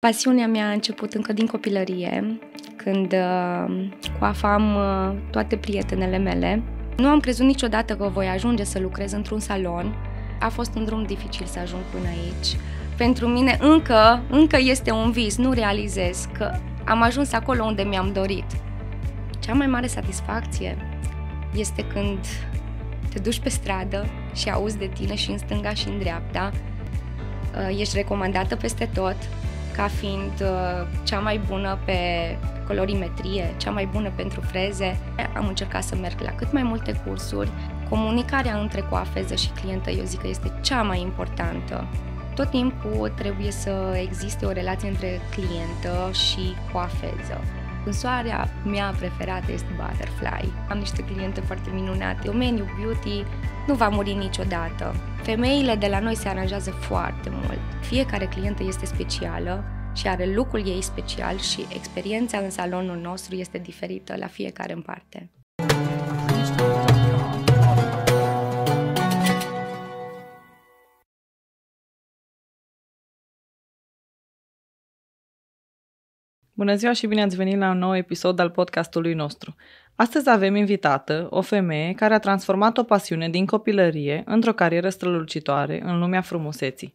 Pasiunea mea a început încă din copilărie, când coafam toate prietenele mele. Nu am crezut niciodată că voi ajunge să lucrez într-un salon. A fost un drum dificil să ajung până aici. Pentru mine încă este un vis, nu realizez că am ajuns acolo unde mi-am dorit. Cea mai mare satisfacție este când te duci pe stradă și auzi de tine și în stânga și în dreapta. Ești recomandată peste tot ca fiind cea mai bună pe colorimetrie, cea mai bună pentru freze. Am încercat să merg la cât mai multe cursuri. Comunicarea între coafeză și clientă, eu zic că este cea mai importantă. Tot timpul trebuie să existe o relație între clientă și coafeză. Însoarea mea preferată este Butterfly. Am niște cliente foarte minunate. Domeniul beauty nu va muri niciodată. Femeile de la noi se aranjează foarte mult. Fiecare clientă este specială și are lucrul ei special și experiența în salonul nostru este diferită la fiecare în parte. Bună ziua și bine ați venit la un nou episod al podcastului nostru. Astăzi avem invitată o femeie care a transformat o pasiune din copilărie într-o carieră strălucitoare în lumea frumuseții.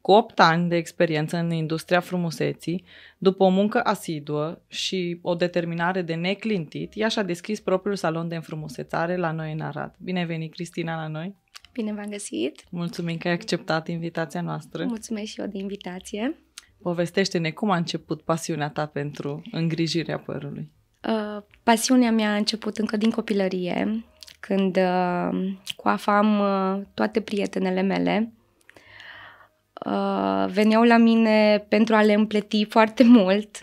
Cu 8 ani de experiență în industria frumuseții, după o muncă asiduă și o determinare de neclintit, ea și-a deschis propriul salon de înfrumusețare la noi în Arad. Bine ai venit, Cristina, la noi! Bine v-am găsit! Mulțumim că ai acceptat invitația noastră! Mulțumesc și eu de invitație! Povestește-ne cum a început pasiunea ta pentru îngrijirea părului. Pasiunea mea a început încă din copilărie, când coafam toate prietenele mele. Veneau la mine pentru a le împleti foarte mult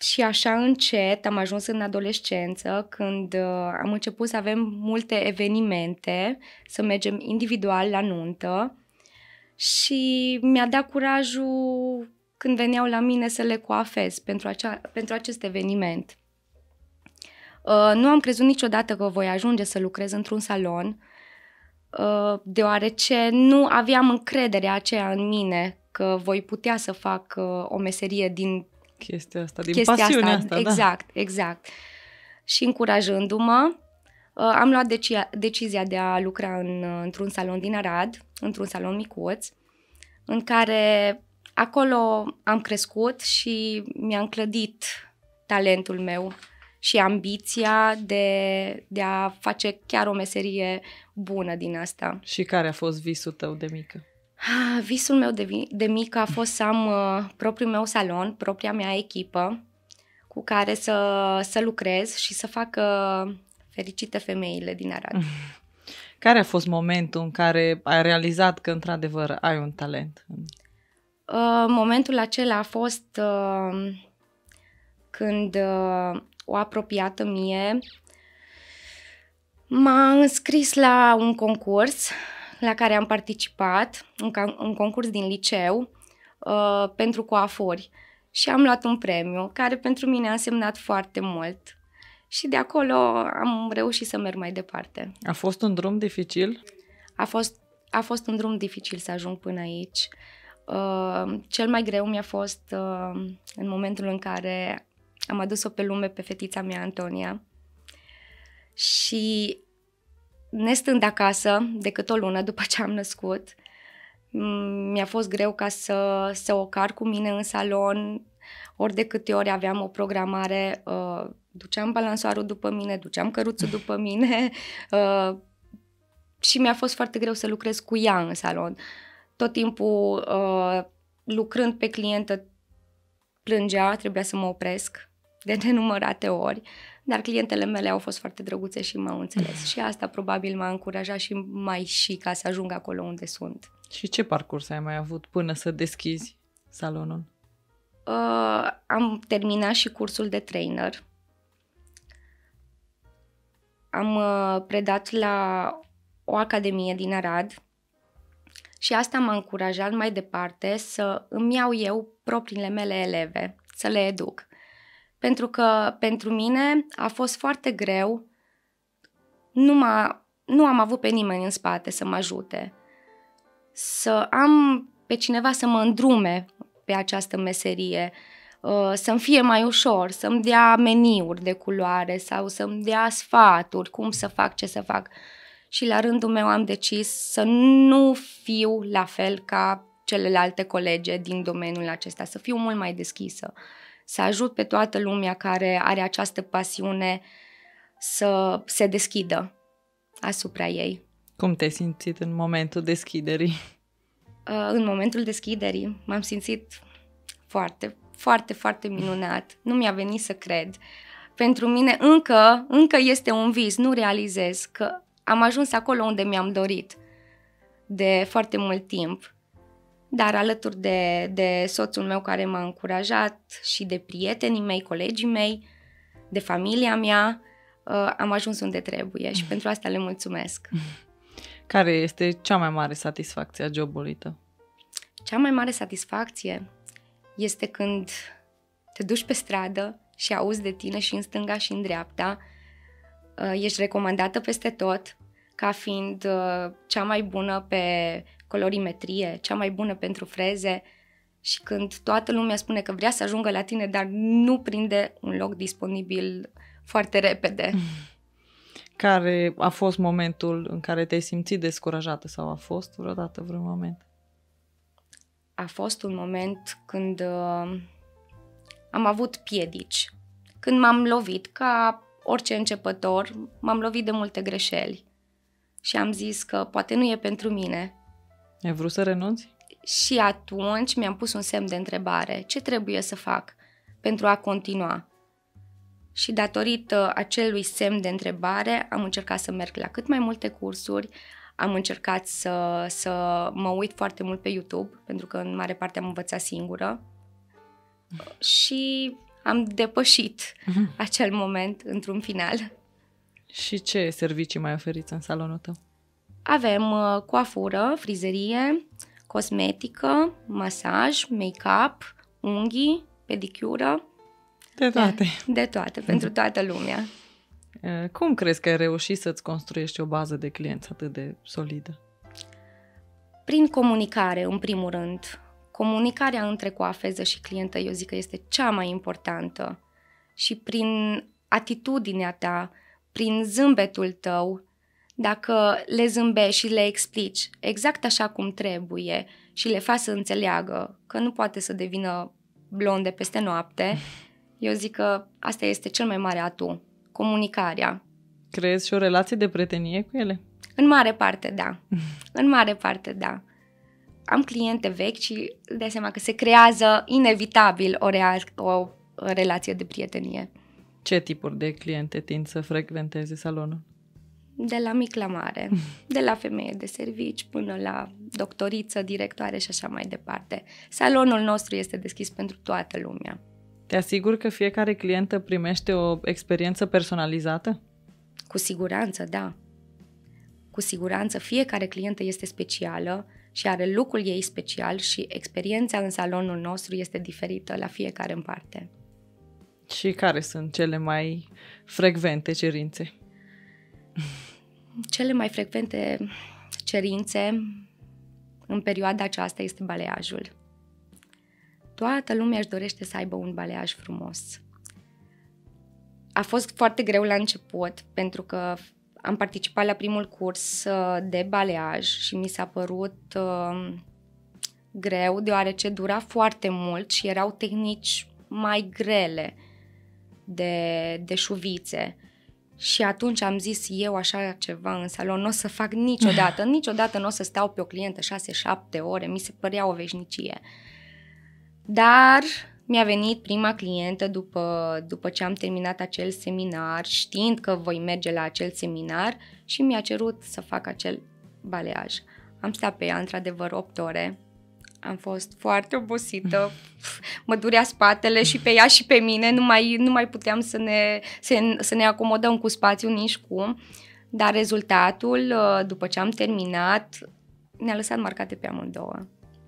și așa încet am ajuns în adolescență, când am început să avem multe evenimente, să mergem individual la nuntă. Și mi-a dat curajul când veneau la mine să le coafez pentru acest eveniment. Nu am crezut niciodată că voi ajunge să lucrez într-un salon, deoarece nu aveam încrederea aceea în mine că voi putea să fac o meserie din chestia asta, din pasiunea asta. Exact, da. Exact. Și încurajându-mă, am luat decizia de a lucra într-un salon din Arad, într-un salon micuț, în care acolo am crescut și mi-am clădit talentul meu și ambiția de a face chiar o meserie bună din asta. Și care a fost visul tău de mică? Visul meu de mică a fost să am propriul meu salon, propria mea echipă cu care să lucrez și să fac... fericite femeile din Arad. Care a fost momentul în care ai realizat că într-adevăr ai un talent? Momentul acela a fost când o apropiată mie m-a înscris la un concurs la care am participat, un concurs din liceu pentru coafuri și am luat un premiu care pentru mine a însemnat foarte mult. Și de acolo am reușit să merg mai departe. A fost un drum dificil? A fost un drum dificil să ajung până aici. Cel mai greu mi-a fost în momentul în care am adus-o pe lume pe fetița mea, Antonia. Și nestând acasă decât o lună după ce am născut, mi-a fost greu ca să o car cu mine în salon. Ori de câte ori aveam o programare, duceam balansoarul după mine, duceam căruțul după mine și mi-a fost foarte greu să lucrez cu ea în salon. Tot timpul lucrând pe clientă plângea, trebuia să mă opresc de nenumărate ori, dar clientele mele au fost foarte drăguțe și m-au înțeles și asta probabil m-a încurajat și mai și ca să ajung acolo unde sunt. Și ce parcurs ai mai avut până să deschizi salonul? Am terminat și cursul de trainer. Am predat la o academie din Arad și asta m-a încurajat mai departe să îmi iau eu propriile mele eleve, să le educ. Pentru că pentru mine a fost foarte greu, nu am avut pe nimeni în spate să mă ajute, să am pe cineva să mă îndrume pe această meserie, să-mi fie mai ușor, să-mi dea meniuri de culoare sau să-mi dea sfaturi, cum să fac, ce să fac. Și la rândul meu am decis să nu fiu la fel ca celelalte colege din domeniul acesta, să fiu mult mai deschisă, să ajut pe toată lumea care are această pasiune să se deschidă asupra ei. Cum te-ai simțit în momentul deschiderii? În momentul deschiderii m-am simțit foarte, foarte, foarte minunat. Nu mi-a venit să cred. Pentru mine încă este un vis, nu realizez că am ajuns acolo unde mi-am dorit de foarte mult timp. Dar alături de soțul meu care m-a încurajat și de prietenii mei, colegii mei, de familia mea, am ajuns unde trebuie și pentru asta le mulțumesc. Care este cea mai mare satisfacție a jobului tău? Cea mai mare satisfacție este când te duci pe stradă și auzi de tine și în stânga și în dreapta, ești recomandată peste tot ca fiind cea mai bună pe colorimetrie, cea mai bună pentru freze și când toată lumea spune că vrea să ajungă la tine, dar nu prinde un loc disponibil foarte repede. Care a fost momentul în care te-ai simțit descurajată sau a fost vreodată vreun moment? A fost un moment când am avut piedici, când m-am lovit ca orice începător, m-am lovit de multe greșeli și am zis că poate nu e pentru mine. Ai vrut să renunți? Și atunci mi-am pus un semn de întrebare. Ce trebuie să fac pentru a continua? Și datorită acelui semn de întrebare am încercat să merg la cât mai multe cursuri, am încercat să mă uit foarte mult pe YouTube, pentru că în mare parte am învățat singură și am depășit acel moment într-un final. Și ce servicii mai oferiți în salonul tău? Avem coafură, frizerie, cosmetică, masaj, make-up, unghii, pedicură. De toate. De toate, pentru toată lumea. Cum crezi că ai reușit să-ți construiești o bază de clienți atât de solidă? Prin comunicare, în primul rând. Comunicarea între coafeză și clientă, eu zic că este cea mai importantă. Și prin atitudinea ta, prin zâmbetul tău, dacă le zâmbești și le explici exact așa cum trebuie și le faci să înțeleagă că nu poate să devină blonde peste noapte, eu zic că asta este cel mai mare atu, comunicarea. Crezi și o relație de prietenie cu ele? În mare parte, da. În mare parte, da. Am cliente vechi și îți dai seama că se creează inevitabil o relație de prietenie. Ce tipuri de cliente tind să frecventeze salonul? De la mic la mare, de la femeie de servici până la doctoriță, directoare și așa mai departe. Salonul nostru este deschis pentru toată lumea. Te asiguri că fiecare clientă primește o experiență personalizată? Cu siguranță, da. Cu siguranță, fiecare clientă este specială și are locul ei special și experiența în salonul nostru este diferită la fiecare în parte. Și care sunt cele mai frecvente cerințe? Cele mai frecvente cerințe în perioada aceasta este baleiajul. Toată lumea își dorește să aibă un baleiaj frumos. A fost foarte greu la început pentru că am participat la primul curs de baleiaj și mi s-a părut greu deoarece dura foarte mult și erau tehnici mai grele de șuvițe. Și atunci am zis eu așa ceva în salon, nu o să fac niciodată, niciodată nu o să stau pe o clientă 6-7 ore, mi se părea o veșnicie. Dar mi-a venit prima clientă după ce am terminat acel seminar, știind că voi merge la acel seminar și mi-a cerut să fac acel baleiaj. Am stat pe ea într-adevăr 8 ore, am fost foarte obosită, mă durea spatele și pe ea și pe mine, nu mai puteam să ne acomodăm cu spațiu nici cum, dar rezultatul, după ce am terminat, ne-a lăsat marcate pe amândouă.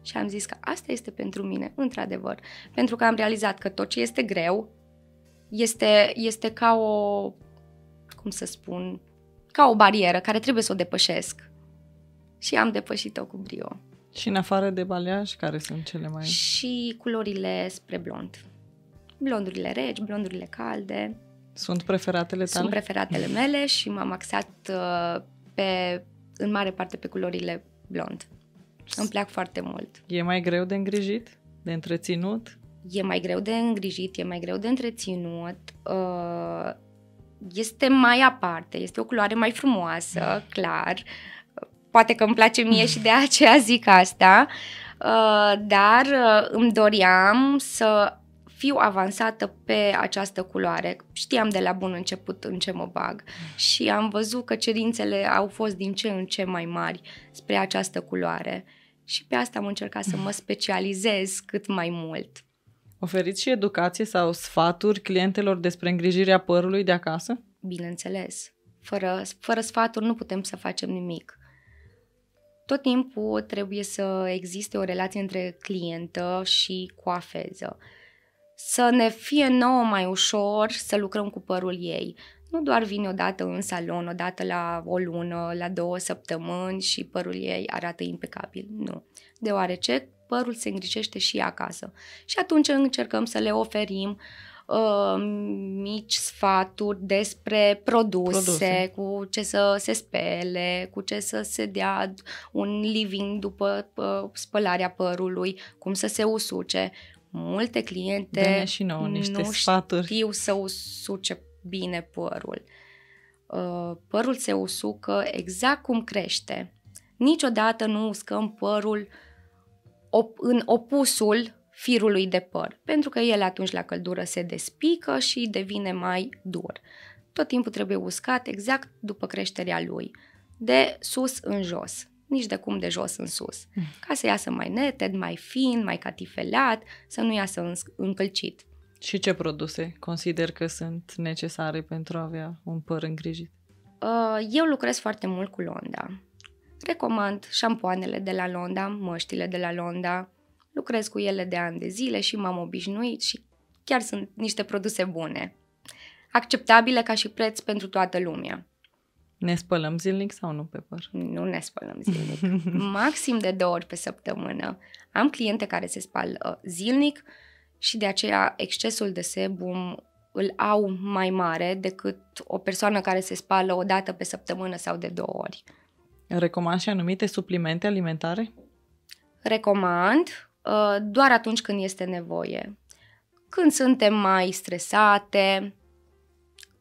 Și am zis că asta este pentru mine, într-adevăr, pentru că am realizat că tot ce este greu este ca o, cum să spun, ca o barieră care trebuie să o depășesc. Și am depășit-o cu brio. Și în afară de baliaj, care sunt cele mai... Și culorile spre blond. Blondurile reci, blondurile calde. Sunt preferatele tale? Sunt preferatele mele și m-am axat pe, în mare parte pe culorile blond. Îmi plac foarte mult. E mai greu de îngrijit? De întreținut? E mai greu de îngrijit, e mai greu de întreținut. Este mai aparte, este o culoare mai frumoasă, clar. Poate că îmi place mie și de aceea zic asta, dar îmi doream să fiu avansată pe această culoare. Știam de la bun început în ce mă bag și am văzut că cerințele au fost din ce în ce mai mari spre această culoare și pe asta am încercat să mă specializez cât mai mult. Oferiți și educație sau sfaturi clientelor despre îngrijirea părului de acasă? Bineînțeles. Fără sfaturi nu putem să facem nimic. Tot timpul trebuie să existe o relație între clientă și coafeză. Să ne fie nouă mai ușor să lucrăm cu părul ei. Nu doar vine odată în salon, odată la o lună, la 2 săptămâni și părul ei arată impecabil. Nu. Deoarece părul se îngrijește și acasă. Și atunci încercăm să le oferim mici sfaturi despre produse, cu ce să se spele, cu ce să se dea un living după spălarea părului, cum să se usuce. Multe cliente dă-ne și nouă niște sfaturi. Știu să usuce bine părul. Părul se usucă exact cum crește. Niciodată nu uscăm părul în opusul firului de păr, pentru că el atunci la căldură se despică și devine mai dur. Tot timpul trebuie uscat exact după creșterea lui, de sus în jos, nici de cum de jos în sus, ca să iasă mai neted, mai fin, mai catifelat, să nu iasă încălcit. Și ce produse consider că sunt necesare pentru a avea un păr îngrijit? Eu lucrez foarte mult cu Londa. Recomand șampoanele de la Londa, măștile de la Londa. Lucrez cu ele de ani de zile și m-am obișnuit și chiar sunt niște produse bune. Acceptabile ca și preț pentru toată lumea. Ne spălăm zilnic sau nu pe păr? Nu ne spălăm zilnic. Maxim de 2 ori pe săptămână. Am cliente care se spală zilnic și de aceea excesul de sebum îl au mai mare decât o persoană care se spală o dată pe săptămână sau de 2 ori. Recomand și anumite suplimente alimentare? Recomand doar atunci când este nevoie. Când suntem mai stresate,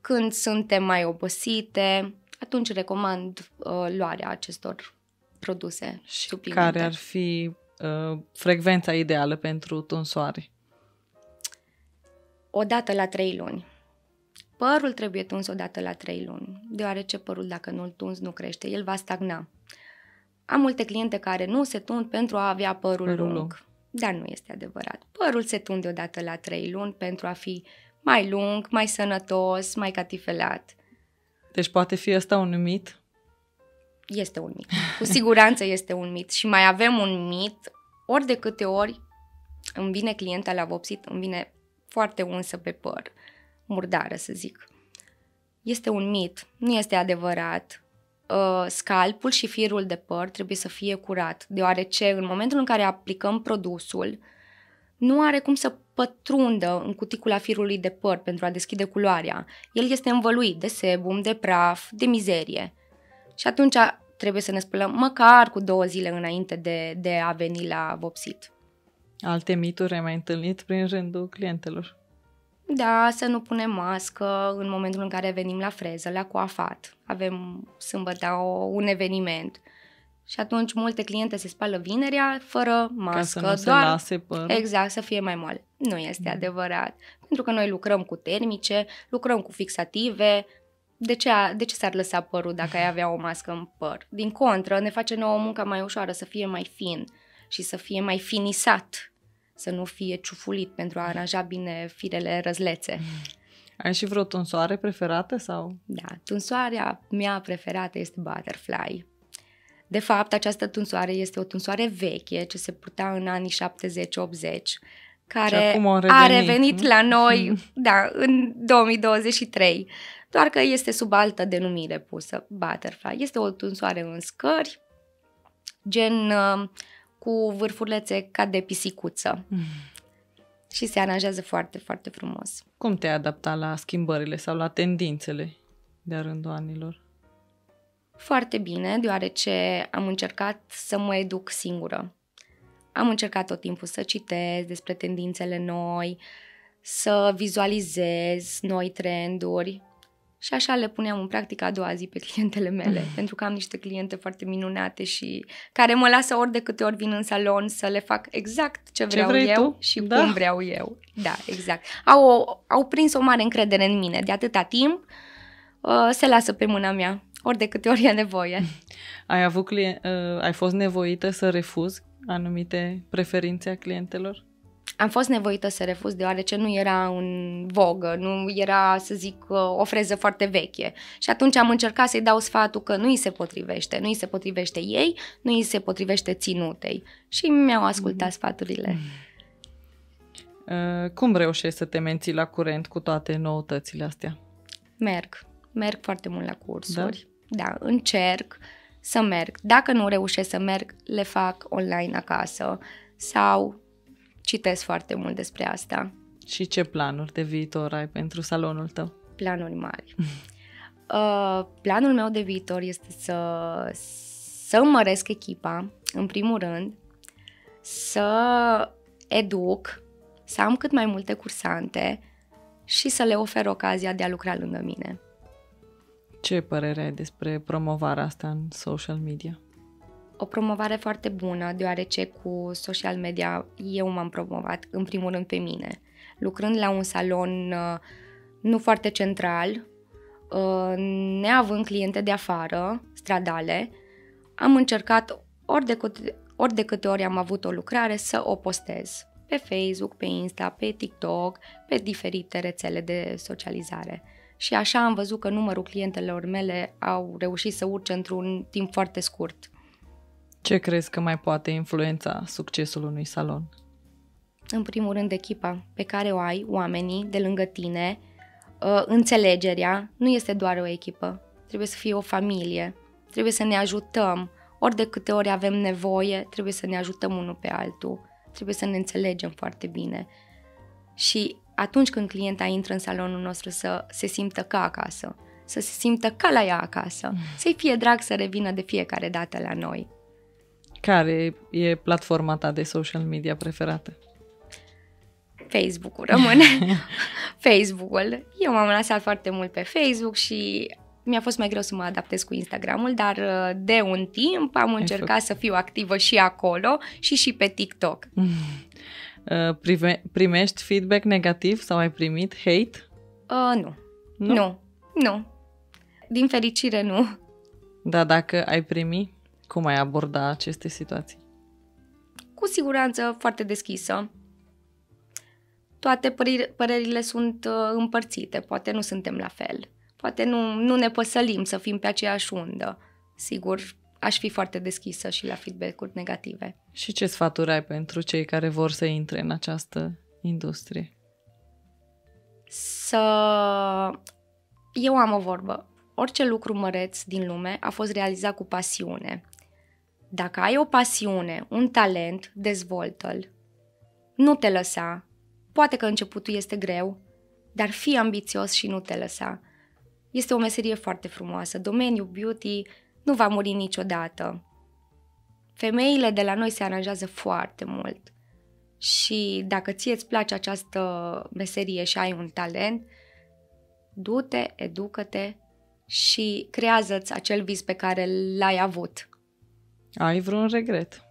când suntem mai obosite, atunci recomand luarea acestor produse și suplimente. Care ar fi frecvența ideală pentru tunsoare? Odată la 3 luni. Părul trebuie tuns odată la 3 luni, deoarece părul dacă nu-l tunzi nu crește, el va stagna. Am multe cliente care nu se tund pentru a avea părul lung, dar nu este adevărat. Părul se tunde odată la 3 luni pentru a fi mai lung, mai sănătos, mai catifelat. Deci poate fi ăsta un mit? Este un mit. Cu siguranță este un mit și mai avem un mit. Ori de câte ori îmi vine clienta la vopsit, îmi vine foarte unsă pe păr, murdară să zic. Este un mit, nu este adevărat. Scalpul și firul de păr trebuie să fie curat, deoarece în momentul în care aplicăm produsul nu are cum să pătrundă în cuticula firului de păr pentru a deschide culoarea. El este învăluit de sebum, de praf, de mizerie. Și atunci trebuie să ne spălăm măcar cu 2 zile înainte de a veni la vopsit. Alte mituri ai mai întâlnit prin rândul clientelor? Da, să nu punem mască în momentul în care venim la freză, la coafat. Avem sâmbătă un eveniment și atunci multe cliente se spală vinerea fără mască. Ca să nu se lase părul. Exact, să fie mai moale. Nu este adevărat, pentru că noi lucrăm cu termice, lucrăm cu fixative. De ce s-ar lăsa părul dacă ai avea o mască în păr? Din contră, ne face nouă munca mai ușoară, să fie mai fin și să fie mai finisat. Să nu fie ciufulit pentru a aranja bine firele răzlețe. Ai și vreo tunsoare preferată sau? Da, tunsoarea mea preferată este Butterfly. De fapt, această tunsoare este o tunsoare veche ce se purta în anii 70-80, care a revenit la noi da, în 2023, doar că este sub altă denumire pusă, Butterfly. Este o tunsoare în scări, gen... cu vârfulețe ca de pisicuță. Și se aranjează foarte, foarte frumos. Cum te-ai adaptat la schimbările sau la tendințele de-a rândul anilor? Foarte bine, deoarece am încercat să mă educ singură. Am încercat tot timpul să citesc despre tendințele noi, să vizualizez noi trenduri și așa le puneam în practică a doua zi pe clientele mele, pentru că am niște cliente foarte minunate și care mă lasă ori de câte ori vin în salon să le fac exact ce vreau eu și cum vreau eu. Da, exact. Au prins o mare încredere în mine. De atâta timp se lasă pe mâna mea, ori de câte ori e nevoie. Ai fost nevoită să refuzi anumite preferințe a clientelor? Am fost nevoită să refuz deoarece nu era în vogă, nu era, să zic, o freză foarte veche. Și atunci am încercat să-i dau sfatul că nu îi se potrivește, nu îi se potrivește ei, nu îi se potrivește ținutei. Și mi-au ascultat sfaturile. Cum reușești să te menții la curent cu toate noutățile astea? Merg foarte mult la cursuri. Da, încerc să merg. Dacă nu reușesc să merg, le fac online acasă sau citesc foarte mult despre asta. Și ce planuri de viitor ai pentru salonul tău? Planuri mari. Planul meu de viitor este să măresc echipa, în primul rând, să educ, să am cât mai multe cursante și să le ofer ocazia de a lucra lângă mine. Ce părere ai despre promovarea asta în social media? O promovare foarte bună, deoarece cu social media eu m-am promovat, în primul rând, pe mine. Lucrând la un salon nu foarte central, neavând cliente de afară, stradale, am încercat ori de câte ori am avut o lucrare să o postez pe Facebook, pe Insta, pe TikTok, pe diferite rețele de socializare. Și așa am văzut că numărul clientelor mele au reușit să urce într-un timp foarte scurt. Ce crezi că mai poate influența succesul unui salon? În primul rând, echipa pe care o ai, oamenii de lângă tine, înțelegerea. Nu este doar o echipă, trebuie să fie o familie, trebuie să ne ajutăm. Ori de câte ori avem nevoie, trebuie să ne ajutăm unul pe altul, trebuie să ne înțelegem foarte bine. Și atunci când clienta intră în salonul nostru să se simtă ca acasă, să se simtă ca la ea acasă, să-i fie drag să revină de fiecare dată la noi. Care e platforma ta de social media preferată? Facebook-ul rămâne. Facebook-ul. Eu m-am lăsat foarte mult pe Facebook și mi-a fost mai greu să mă adaptez cu Instagram-ul, dar de un timp am încercat să fiu activă și acolo și pe TikTok. Primești feedback negativ sau ai primit hate? Nu. Din fericire, nu. Dar dacă ai primit, cum ai aborda aceste situații? Cu siguranță foarte deschisă. Toate părerile sunt împărțite. Poate nu suntem la fel. Poate nu ne păsălim să fim pe aceeași undă. Sigur, aș fi foarte deschisă și la feedback-uri negative. Și ce sfaturi ai pentru cei care vor să intre în această industrie? Eu am o vorbă. Orice lucru măreț din lume a fost realizat cu pasiune. Dacă ai o pasiune, un talent, dezvoltă-l. Nu te lăsa. Poate că începutul este greu, dar fii ambițios și nu te lăsa. Este o meserie foarte frumoasă. Domeniul beauty nu va muri niciodată. Femeile de la noi se aranjează foarte mult. Și dacă ție îți place această meserie și ai un talent, du-te, educă-te și creează-ți acel vis pe care l-ai avut. Ai vreun regret?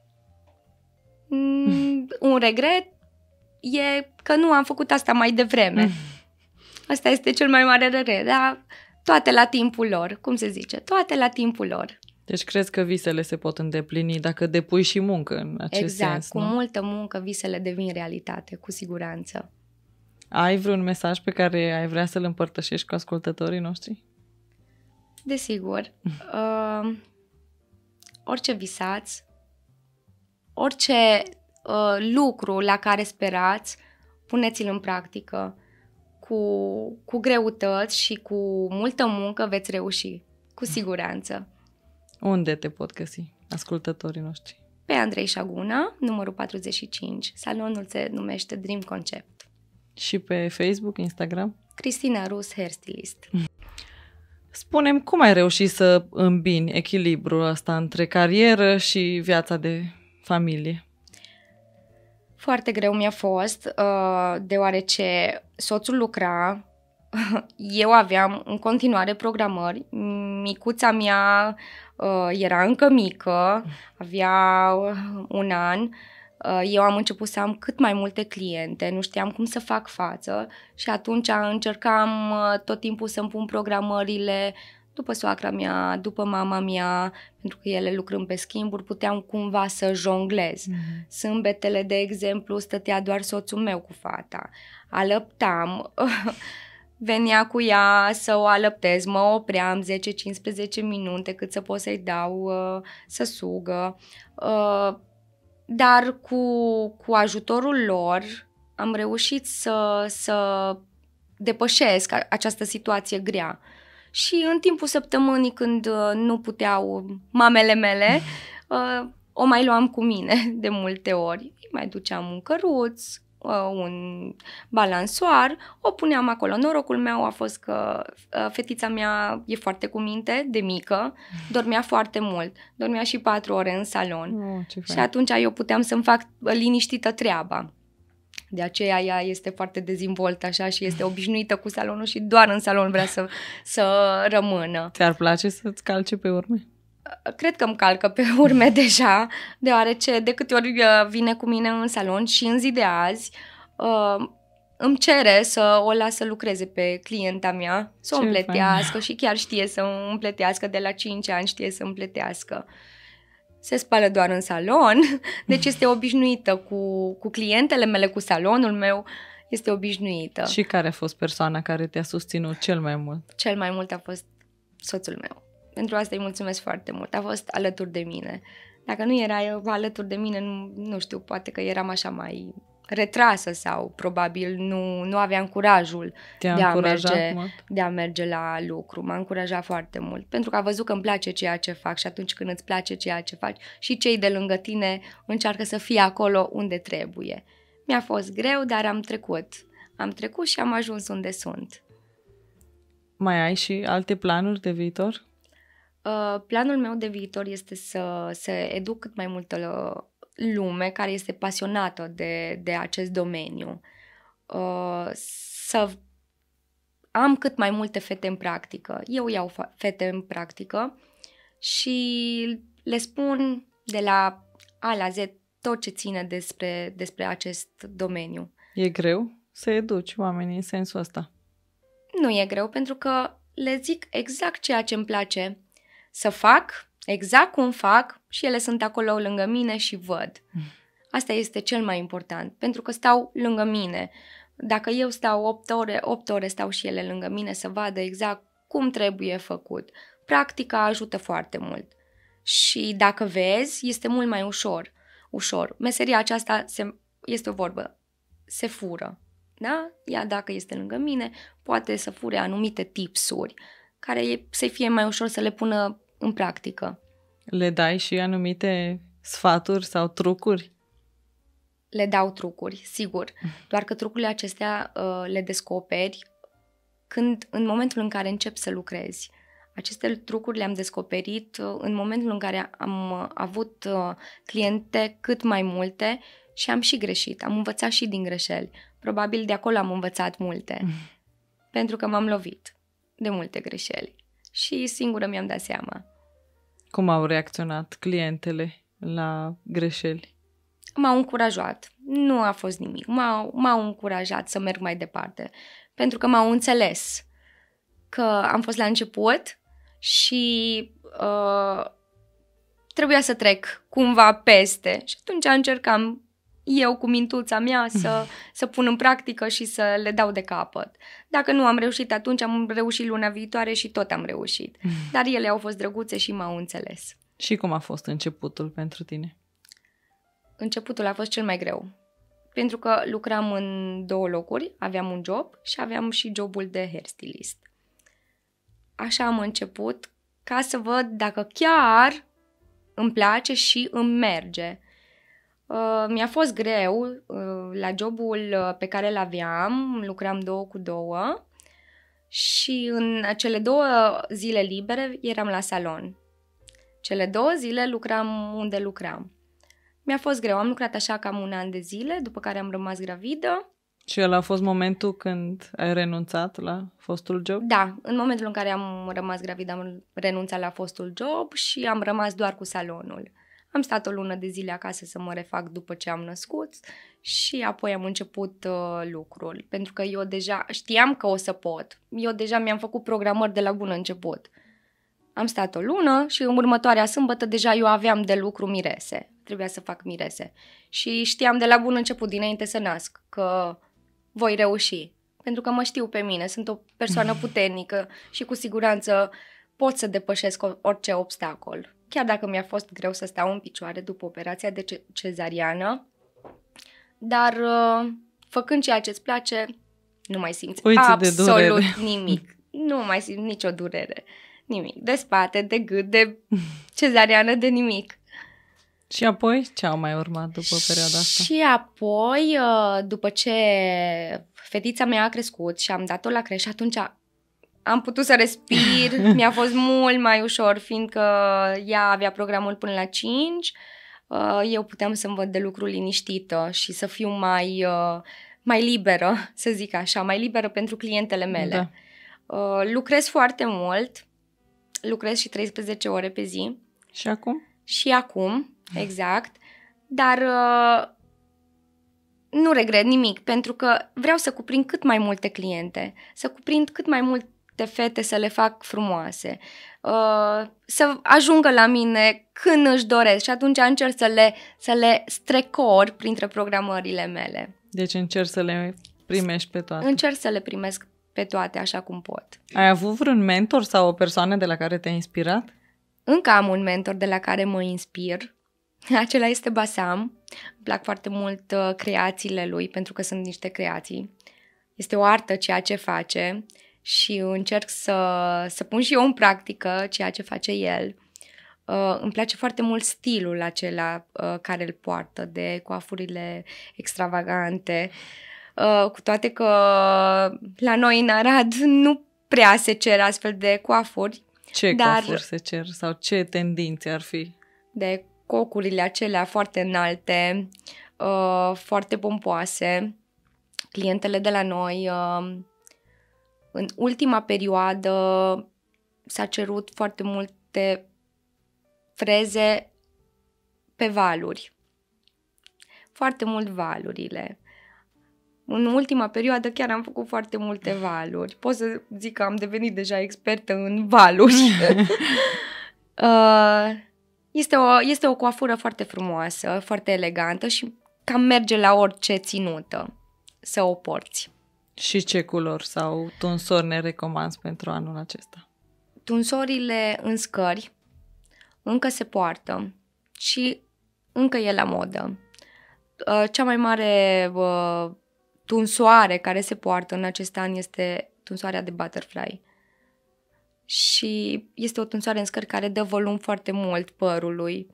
Un regret e că nu am făcut asta mai devreme. Asta este cel mai mare regret, dar toate la timpul lor, cum se zice, toate la timpul lor. Deci crezi că visele se pot îndeplini dacă depui și muncă în acest sens, exact, cu multă muncă visele devin realitate, cu siguranță. Ai vreun mesaj pe care ai vrea să-l împărtășești cu ascultătorii noștri? Desigur. Orice visați, orice lucru la care sperați, puneți-l în practică. Cu greutăți și cu multă muncă veți reuși, cu siguranță. Unde te pot găsi ascultătorii noștri? pe Andrei Șaguna, numărul 45. Salonul se numește Dream Concept. Și pe Facebook, Instagram? Cristina Rus, hairstylist. Spune-mi, cum ai reușit să îmbini echilibrul ăsta între carieră și viața de familie? Foarte greu mi-a fost, deoarece soțul lucra, eu aveam în continuare programări, micuța mea era încă mică, avea 1 an, eu am început să am cât mai multe cliente, nu știam cum să fac față și atunci încercam tot timpul să-mi pun programările după soacra mea, după mama mea, pentru că ele lucrând pe schimburi, puteam cumva să jonglez. Sâmbetele, de exemplu, stătea doar soțul meu cu fata. Alăptam, venea cu ea să o alăptez, mă opream 10-15 minute cât să pot să-i dau să sugă. Dar cu ajutorul lor am reușit să depășesc această situație grea. Și în timpul săptămânii, când nu puteau mamele mele, o mai luam cu mine de multe ori. Îi mai duceam un căruț, un balansoar, o puneam acolo. Norocul meu a fost că fetița mea e foarte cu minte, de mică, dormea foarte mult. Dormea și 4 ore în salon. Și atunci eu puteam să-mi fac liniștită treaba. De aceea ea este foarte dezvoltată așa și este obișnuită cu salonul și doar în salon vrea să rămână. Ți-ar place să-ți calce pe urme? Cred că îmi calcă pe urme deja, deoarece de câte ori vine cu mine în salon și în zi de azi îmi cere să o las să lucreze pe clienta mea, să o împletească și chiar știe să împletească, de la 5 ani știe să împletească. Se spală doar în salon, deci este obișnuită cu clientele mele, cu salonul meu, este obișnuită. Și care a fost persoana care te-a susținut cel mai mult? Cel mai mult a fost soțul meu. Pentru asta îi mulțumesc foarte mult. A fost alături de mine. Dacă nu era alături de mine, nu știu, poate că eram așa mai retrasă sau probabil nu aveam curajul de a merge la lucru. M-a încurajat foarte mult, pentru că a văzut că îmi place ceea ce fac și atunci când îți place ceea ce faci și cei de lângă tine încearcă să fie acolo unde trebuie. Mi-a fost greu, dar am trecut. Am trecut și am ajuns unde sunt. Mai ai și alte planuri de viitor? Planul meu de viitor este să educ cât mai multă lume care este pasionată de acest domeniu. Să am cât mai multe fete în practică. Eu iau fete în practică și le spun de la A la Z tot ce ține despre acest domeniu. E greu să educi oamenii în sensul ăsta? Nu e greu, pentru că le zic exact ceea ce îmi place să fac, exact cum fac, și ele sunt acolo lângă mine și văd. Asta este cel mai important, pentru că stau lângă mine. Dacă eu stau 8 ore stau și ele lângă mine să vadă exact cum trebuie făcut. Practica ajută foarte mult. Și dacă vezi, este mult mai ușor. Meseria aceasta este o vorbă. Se fură. Da? Ea, dacă este lângă mine, poate să fure anumite tipsuri care să-i fie mai ușor să le pună în practică. Le dai și anumite sfaturi sau trucuri? Le dau trucuri, sigur. Doar că trucurile acestea le descoperi în momentul în care încep să lucrezi. Aceste trucuri le-am descoperit în momentul în care am avut cliente cât mai multe și am și greșit. Am învățat și din greșeli. Probabil de acolo am învățat multe. Pentru că m-am lovit de multe greșeli. Și singură mi-am dat seama. Cum au reacționat clientele la greșeli? M-au încurajat. Nu a fost nimic. M-au încurajat să merg mai departe. Pentru că m-au înțeles că am fost la început și trebuia să trec cumva peste. Și atunci încercam eu cu mintuța mea să pun în practică și să le dau de capăt. Dacă nu am reușit atunci, am reușit luna viitoare și tot am reușit. Dar ele au fost drăguțe și m-au înțeles. Și cum a fost începutul pentru tine? Începutul a fost cel mai greu. Pentru că lucram în 2 locuri, aveam un job și aveam și jobul de hairstylist. Așa am început, ca să văd dacă chiar îmi place și îmi merge. Mi-a fost greu la jobul pe care îl aveam, lucram 2 cu 2 și în cele 2 zile libere eram la salon. Cele 2 zile lucram unde lucram. Mi-a fost greu, am lucrat așa cam 1 an de zile, după care am rămas gravidă. Și ăla a fost momentul când ai renunțat la fostul job? Da, în momentul în care am rămas gravidă am renunțat la fostul job și am rămas doar cu salonul. Am stat o lună de zile acasă să mă refac după ce am născut și apoi am început lucrul. Pentru că eu deja știam că o să pot. Eu deja mi-am făcut programări de la bun început. Am stat o lună și în următoarea sâmbătă deja eu aveam de lucru mirese. Trebuia să fac mirese. Și știam de la bun început, dinainte să nasc, că voi reuși. Pentru că mă știu pe mine, sunt o persoană puternică și cu siguranță pot să depășesc orice obstacol. Chiar dacă mi-a fost greu să stau în picioare după operația de cezariană, dar făcând ceea ce îți place, nu mai simți absolut nimic. Nu mai simți nicio durere. Nimic. De spate, de gât, de cezariană, de nimic. Și apoi ce a mai urmat după perioada asta? Și apoi, după ce fetița mea a crescut și am dat-o la creș, atunci am putut să respir, mi-a fost mult mai ușor, fiindcă ea avea programul până la 5, eu puteam să-mi văd de lucru liniștită și să fiu mai liberă, să zic așa, mai liberă pentru clientele mele. Da. Lucrez foarte mult, lucrez și 13 ore pe zi. Și acum? Și acum, exact, dar nu regret nimic, pentru că vreau să cuprind cât mai multe cliente, să cuprind cât mai mult de fete, să le fac frumoase, să ajungă la mine când își doresc și atunci încerc să le strecor printre programările mele. Deci încerc să le primești pe toate. Încerc să le primesc pe toate așa cum pot. Ai avut vreun mentor sau o persoană de la care te-ai inspirat? Încă am un mentor de la care mă inspir. Acela este Basam. Îmi plac foarte mult creațiile lui, pentru că sunt niște creații. Este o artă ceea ce face și încerc să pun și eu în practică ceea ce face el. Îmi place foarte mult stilul acela care îl poartă, de coafurile extravagante, cu toate că la noi în Arad nu prea se cer astfel de coafuri. Ce coafuri se cer sau ce tendințe ar fi? De cocurile acelea foarte înalte, foarte pompoase. Clientele de la noi... În ultima perioadă s-a cerut foarte multe freze pe valuri. Foarte mult valurile. În ultima perioadă chiar am făcut foarte multe valuri. Pot să zic că am devenit deja expertă în valuri. Este o coafură foarte frumoasă, foarte elegantă și cam merge la orice ținută să o porți. Și ce culori sau tunsori ne recomanzi pentru anul acesta? Tunsorile în scări încă se poartă și încă e la modă. Cea mai mare tunsoare care se poartă în acest an este tunsoarea de butterfly. Și este o tunsoare în scări care dă volum foarte mult părului.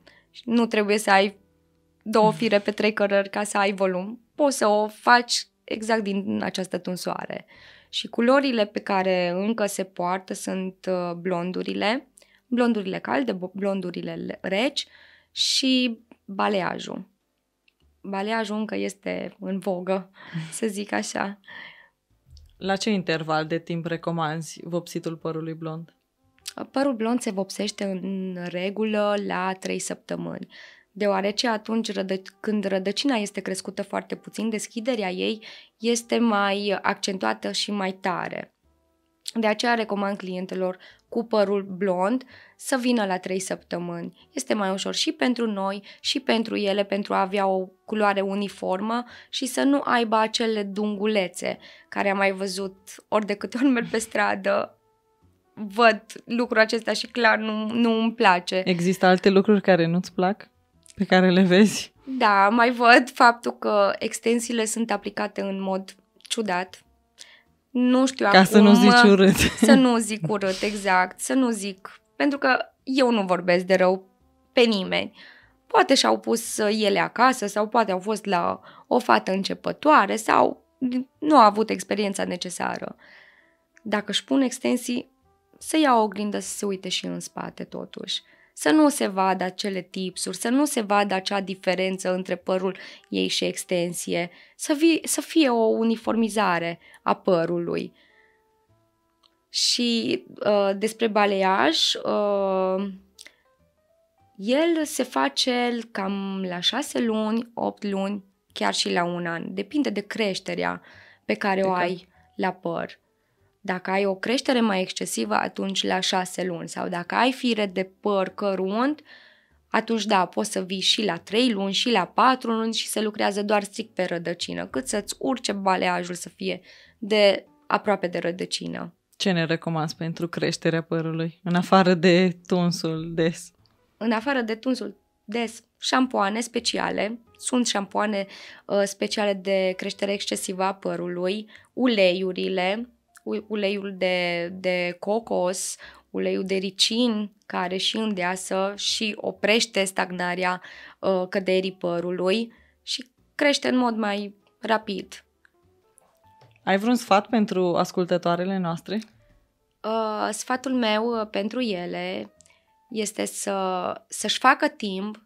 Nu trebuie să ai 2 fire pe 3 cărări ca să ai volum. Poți să o faci exact din această tunsoare. Și culorile pe care încă se poartă sunt blondurile, blondurile calde, blondurile reci și baleajul. Baleajul încă este în vogă, să zic așa. La ce interval de timp recomanzi vopsitul părului blond? Părul blond se vopsește în regulă la 3 săptămâni. Deoarece atunci când rădăcina este crescută foarte puțin, deschiderea ei este mai accentuată și mai tare. De aceea recomand clientelor cu părul blond să vină la 3 săptămâni. Este mai ușor și pentru noi și pentru ele, pentru a avea o culoare uniformă și să nu aibă acele dungulețe care am mai văzut ori de câte ori merg pe stradă. Văd lucrul acesta și clar nu îmi place. Există alte lucruri care nu-ți plac? Pe care le vezi? Da, mai văd faptul că extensiile sunt aplicate în mod ciudat. Nu știu acum... Ca să nu zici urât. Să nu zic urât, exact. Să nu zic... Pentru că eu nu vorbesc de rău pe nimeni. Poate și-au pus ele acasă sau poate au fost la o fată începătoare sau nu a avut experiența necesară. Dacă își pun extensii, să ia o oglindă să se uite și în spate totuși. Să nu se vadă acele tipsuri, să nu se vadă acea diferență între părul ei și extensie, să fie o uniformizare a părului. Și despre baleiaj, el se face cam la 6 luni, 8 luni, chiar și la 1 an. Depinde de creșterea pe care o ai la păr. Dacă ai o creștere mai excesivă, atunci la 6 luni. Sau dacă ai fire de păr cărunt, atunci da, poți să vii și la 3 luni, și la 4 luni și se lucrează doar strict pe rădăcină, cât să-ți urce baleajul să fie de aproape de rădăcină. Ce ne recomanzi pentru creșterea părului, în afară de tunsul des? În afară de tunsul des, șampoane speciale. Sunt șampoane speciale de creștere excesivă a părului, uleiurile, uleiul de cocos, uleiul de ricin, care și îndeasă și oprește stagnarea căderii părului și crește în mod mai rapid. Ai vreun sfat pentru ascultătoarele noastre? Sfatul meu pentru ele este să-și facă timp,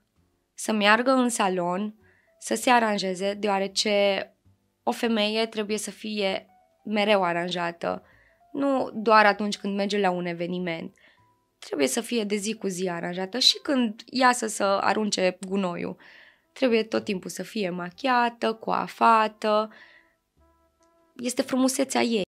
să meargă în salon, să se aranjeze, deoarece o femeie trebuie să fie mereu aranjată, nu doar atunci când merge la un eveniment. Trebuie să fie de zi cu zi aranjată și când iasă să arunce gunoiul. Trebuie tot timpul să fie machiată, coafată. Este frumusețea ei.